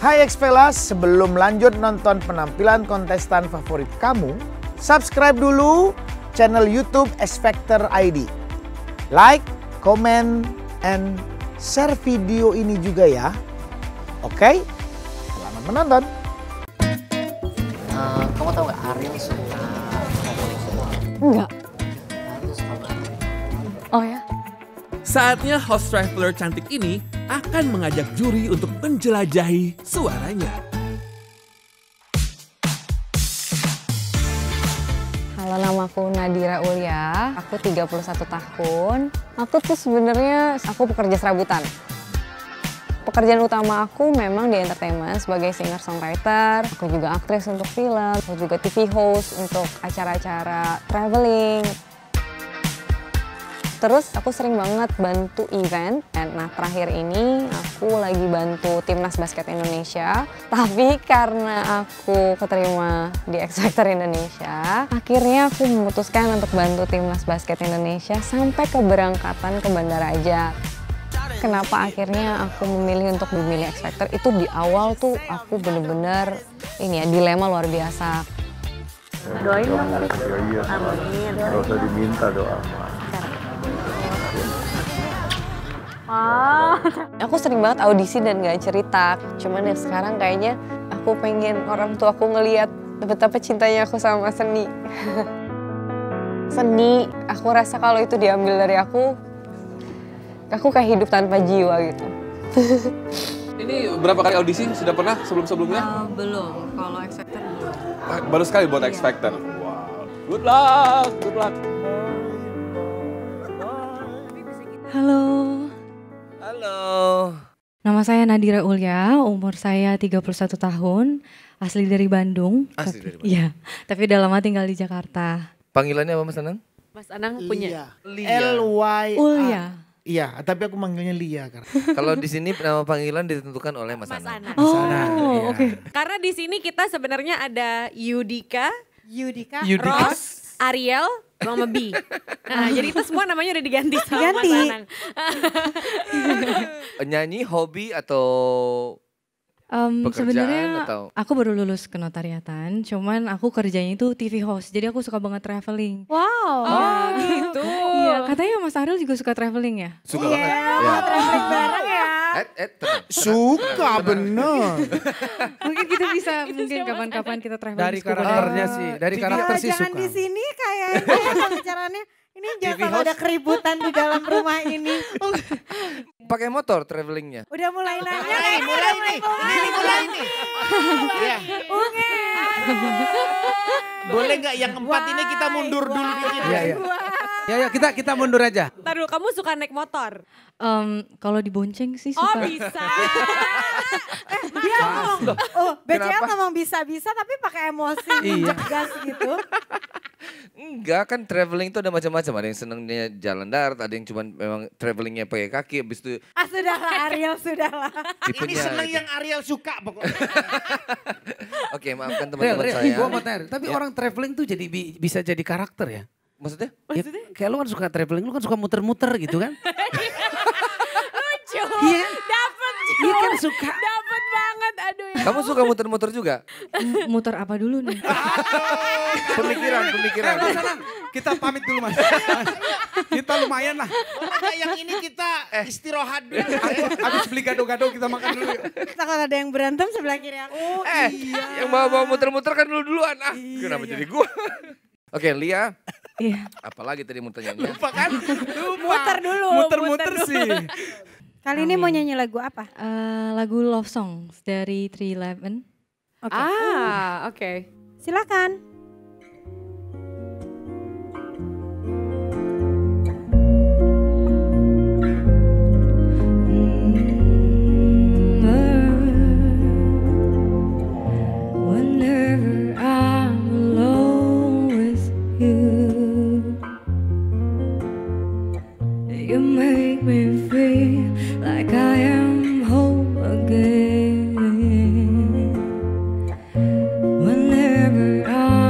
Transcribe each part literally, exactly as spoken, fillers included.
Hai Xpelas, sebelum lanjut nonton penampilan kontestan favorit kamu, subscribe dulu channel YouTube X Factor I D. Like, comment, and share video ini juga ya. Oke, okay? Selamat menonton. Uh, kamu tahu nggak Ariel suka ngomongin semua? Enggak. Oh ya? Saatnya host traveler cantik ini akan mengajak juri untuk menjelajahi suaranya. Halo, namaku Nadhira Ulya, aku tiga puluh satu tahun. Aku tuh sebenarnya aku pekerja serabutan. Pekerjaan utama aku memang di entertainment sebagai singer-songwriter. Aku juga aktris untuk film, aku juga T V host untuk acara-acara traveling. Terus aku sering banget bantu event. Nah terakhir ini aku lagi bantu Timnas Basket Indonesia. Tapi karena aku keterima di X Factor Indonesia, akhirnya aku memutuskan untuk bantu Timnas Basket Indonesia sampai keberangkatan ke Bandar Aja. Kenapa akhirnya aku memilih untuk memilih X Factor, itu di awal tuh aku bener-bener ini ya, dilema luar biasa. Doain dong. Iya, amin. Gak usah diminta doa. Wow. Aku sering banget audisi dan gak cerita. Cuman ya sekarang kayaknya aku pengen orang tua aku ngeliat betapa cintanya aku sama seni. Seni, aku rasa kalau itu diambil dari aku, aku kayak hidup tanpa jiwa gitu. Ini berapa kali audisi? Sudah pernah sebelum-sebelumnya? Uh, belum, kalau X Factor belum. Baru sekali buat iya. X Factor? Wow, good luck, good luck. Halo. Halo. Nama saya Nadhira Ulya, umur saya tiga puluh satu tahun, asli dari Bandung. Asli tapi, dari Bandung? Iya, tapi udah lama tinggal di Jakarta. Panggilannya apa Mas Anang? Mas Anang punya L Y A. Ulya. Iya, tapi aku manggilnya Lia karena. Kalau di sini nama panggilan ditentukan oleh Mas, Mas Anang. Anang. Oh, oh iya. Oke. Okay. Karena di sini kita sebenarnya ada Judika, Judika, Ros, Ariel, Mama B. Nah, jadi itu semua namanya udah diganti sama ganti. Mas Anang. Nyanyi, hobi atau um, pekerjaan atau? Aku baru lulus kenotariatan, cuman aku kerjanya itu T V host. Jadi aku suka banget traveling. Wow. Oh gitu. Iya, katanya Mas Ariel juga suka traveling ya? Suka yeah, banget. Iya, yeah. Traveling bareng ya. Ed, ed, tenang, suka tenang, bener. Mungkin kita bisa mungkin kapan-kapan kita traveling dari karakternya sih. Dari karakter sih suka. Jangan di sini kayaknya pembicaranya. Ini jangan kalau ada keributan di dalam rumah ini. Pakai motor travelingnya. Udah mulai nanya. Mulai nih. Mulai nih. Boleh nggak yang empat ini kita mundur dulu dikit? Ya, ya kita kita mundur aja. Ntar dulu, kamu suka naik motor? Um, kalau dibonceng sih suka. Oh bisa. eh, dia ngomong, oh B C L ngomong bisa-bisa tapi pakai emosi, gas gitu. Enggak, kan traveling itu ada macam-macam. Ada yang senengnya jalan darat, ada yang cuma memang travelingnya pakai kaki. Habis itu. Ah sudahlah Ariel, sudahlah. Ini seneng gitu. Yang Ariel suka pokoknya. Oke, maafkan teman-teman saya. Gua mau tanya, tapi ya. Orang traveling tuh jadi bisa jadi karakter ya? Maksudnya? Maksudnya? Ya, kayak lu kan suka traveling, lu kan suka muter-muter gitu kan? Lucu, yeah. Dapet juga. Iya kan suka. Dapet banget, aduh ya. Kamu suka muter-muter juga? M muter apa dulu nih? Pemikiran, pemikiran. Eh, nah, nah, kita pamit dulu mas. Kita lumayan lah. Nah, yang ini kita istirahat dulu. Habis beli gado-gado kita makan dulu. Takut ada yang berantem sebelah kiri aku. Oh, eh, iya. Yang bawa-bawa muter-muter kan dulu-duluan. Ah, iya, kenapa iya. Jadi gua? Oke, Lia. Iya. Apalagi tadi mau tanya. Lupa kan? Lupa. Muter dulu. Muter-muter sih. Kali ini mau nyanyi lagu apa? Uh, lagu Love Songs dari three eleven. Okay. Ah, oke. Okay. Silakan. Whenever I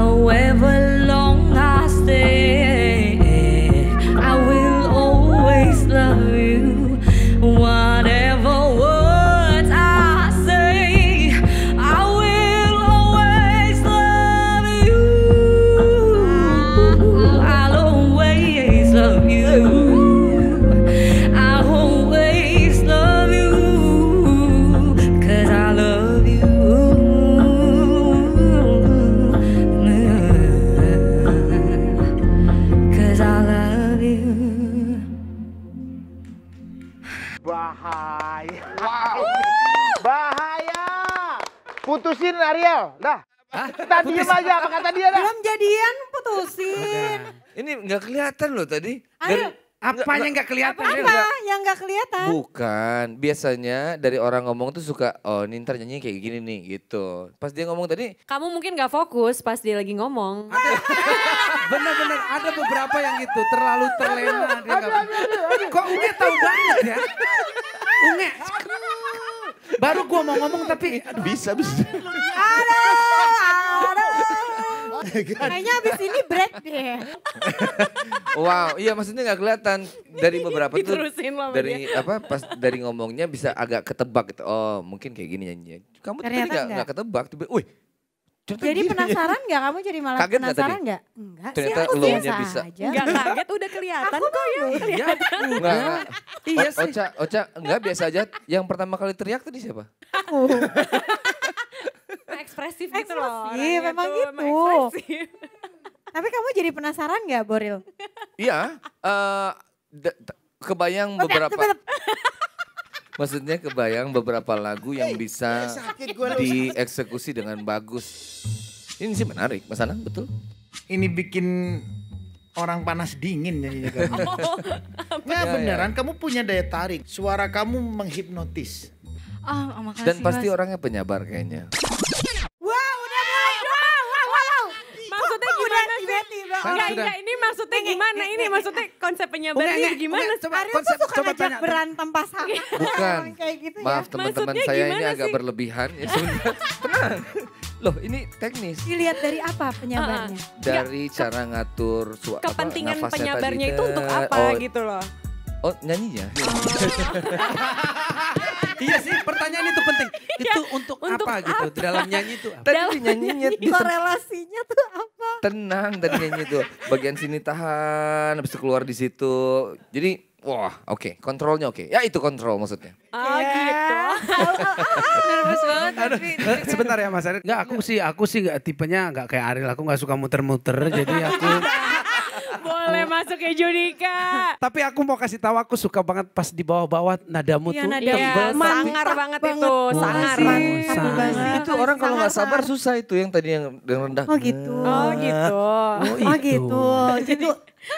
however long I stay, I will always love you. Whatever words I say, I will always love you. I'll always love you. Bahaya. Wow. Bahaya. Putusin Ariel. Dah. Kita diem aja apa kata dia dah. Belum jadian putusin. Ini nggak kelihatan loh tadi. Ariel. Apanya nggak kelihatan? Apa, apa yang nggak kelihatan? Bukan. Biasanya dari orang ngomong tuh suka, oh nintar nyanyi kayak gini nih gitu. Pas dia ngomong tadi. Kamu mungkin nggak fokus pas dia lagi ngomong. Bener-bener ada beberapa yang gitu terlalu terlena. Dia aduh, aduh, aduh, aduh. Kok Unge tahu banget ya? Unge. Baru gua mau ngomong tapi aduh. Bisa, bisa. Aduh, aduh. Kayaknya abis ini break deh. Wow, iya maksudnya nggak kelihatan dari beberapa tuh dari dia. Apa pas dari ngomongnya bisa agak ketebak gitu. Oh mungkin kayak gini nyanyinya. Kamu ternyata tadi nggak ketebak, wih. Jadi gini. Penasaran nggak kamu jadi malah kaget penasaran nggak? Enggak sih aku biasa bisa. Aja. Enggak kaget udah kelihatan kok ya. Enggak. Iya sih. Oca, Oca enggak biasa aja. Yang pertama kali teriak tadi siapa? Aku. Ekspresif gitu loh. Iya memang gitu. Tapi kamu jadi penasaran gak Boril? Iya. Uh, kebayang oh, beberapa. Tetep, tetep. Maksudnya kebayang beberapa lagu yang bisa dieksekusi dengan bagus. Ini sih menarik Mas Anang betul. Ini bikin orang panas dingin nyanyinya kamu. Oh, nah ya, beneran ya. Kamu punya daya tarik. Suara kamu menghipnotis. Oh, oh, makasih, dan pasti mas. Orangnya penyabar kayaknya. Enggak, enggak, ini maksudnya nge, gimana? Nge, nge, ini maksudnya konsep penyabar nge, nge, ini gimana? Coba, Ariel konsep, tuh suka coba ngajak tanya, berantem pasangan. Bukan, gitu maaf teman-teman ya. Saya ini sih? Agak berlebihan. Ya, tenang, loh ini teknis. Dilihat dari apa penyabarnya? Uh, dari ya, cara ngatur suara. Kepentingan apa, penyabarnya itu untuk apa oh, gitu loh. Oh nyanyinya? Oh. Iya sih pertanyaan itu penting. Itu ya, untuk, untuk apa, apa gitu? Dalam nyanyi itu apa? Tadi nyanyinya itu. Korelasinya tuh apa? Tenang tadi nyanyi itu. Bagian sini tahan, habis itu keluar di situ. Jadi wah oke, okay. Kontrolnya oke. Okay. Ya itu kontrol maksudnya. Oh yeah. Gitu. Nervous banget. Tapi... Sebentar ya Mas Ariel. Enggak aku sih, aku sih gak, tipenya gak kayak Ariel. Aku gak suka muter-muter jadi aku... Boleh masuk ke Judika. Tapi aku mau kasih tahu aku suka banget pas di bawah-bawah nadamu ya, tuh nada tebal. Sangar banget itu, sangar. Itu orang kalau nggak sabar susah itu yang tadi yang rendah. Oh gitu. Oh gitu. Oh gitu. Jadi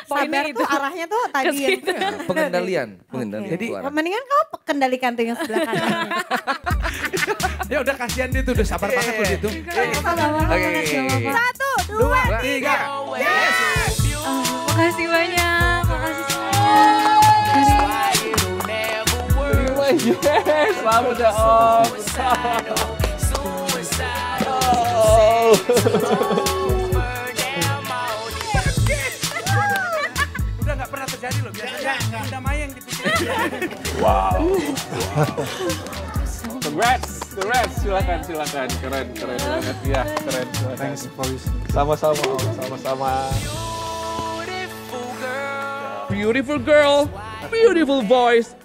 sabar tuh arahnya tuh tadi ya. Pengendalian. Jadi mendingan kau kendalikan tuh yang sebelah kanan. Ya udah kasihan dia tuh udah sabar banget loh gitu. Satu, dua, tiga. Makasih banyak, makasih semua. Selamat ya Om. Udah gak pernah terjadi loh, biasanya udah mayang dipikirin. Wow. Congrats. The rest, silakan, silakan. Keren, keren banget. Ya, keren. Thanks for listening. Sama-sama, sama-sama. Beautiful girl, beautiful voice.